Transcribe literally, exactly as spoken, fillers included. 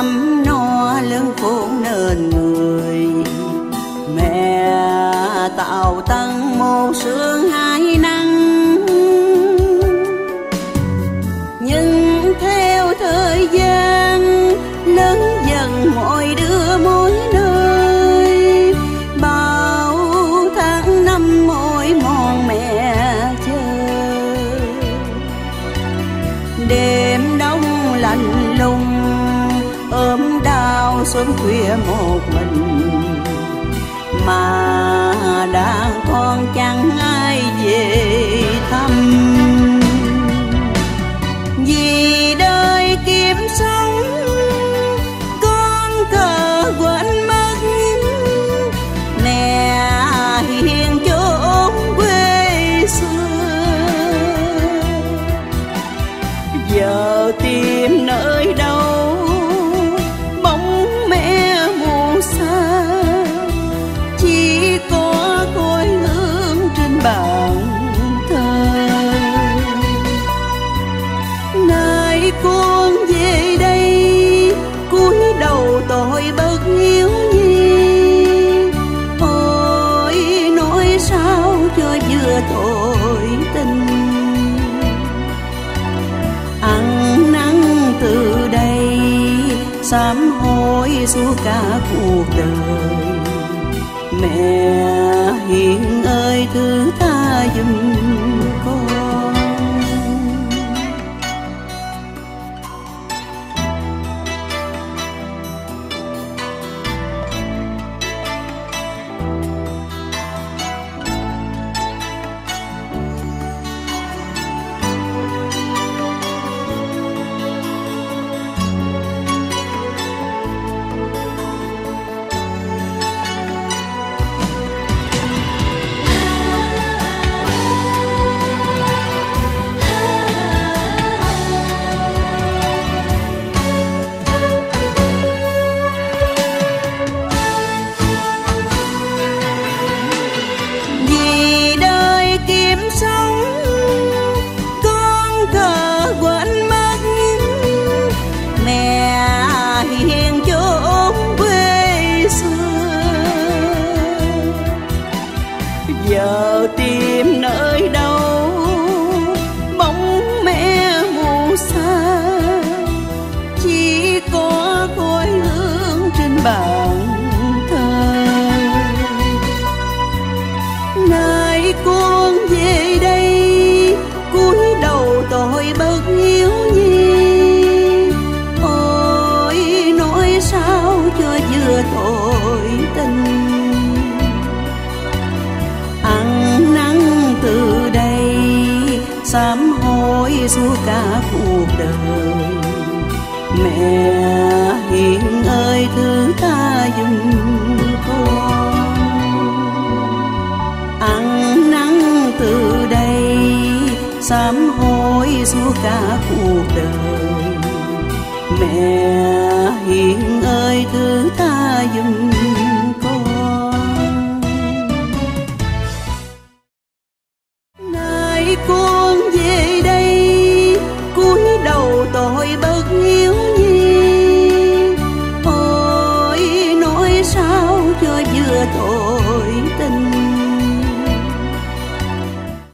ấm no lưng cũng nên người. Mẹ tạo tăng một sướng hai năng, nhưng theo thời gian lớn dần mỗi đứa mỗi nơi. Bao tháng năm mỗi mòn mẹ chơi, đêm đông lạnh lùng ốm đau sớm khuya một mình, mà đang con chẳng ai về thăm. Vì đời kiếm sống con cờ quên mất, mẹ hiền chốn quê xưa. Giờ tìm nơi đâu bóng mẹ mù xa, chỉ có cõi hương trên bàn thờ. Nay con về đây cúi đầu tội bất hiếu nhi, ôi nói sao cho vừa tội tình. Ăn năn từ đây sám hối suốt cả cuộc đời. Mẹ hiền ơi thứ tha giùm con. Giờ tìm nơi đâu bóng mẹ mù xa, chỉ có khói hương trên bàn thờ. Nay con về đây cúi đầu tội bất hiếu nhi, ôi nói sao cho vừa tội tình. Sám hối suốt cả cuộc đời, mẹ hiền ơi thứ tha giùm con. Ăn năn từ đây sám hối suốt cả cuộc đời, mẹ hiền ơi thứ tha giùm